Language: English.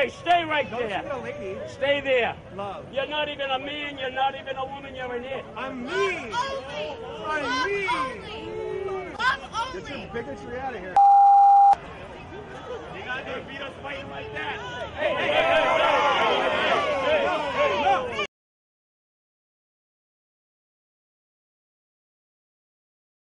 away. Stay right there. Don't be a lady. Stay there. Love. You're not even a man. You're not even a woman. You're an it. I'm me. I'm me. Love only. Get your bigotry out of here. You gotta beat us fighting like that. Hey, hey, hey.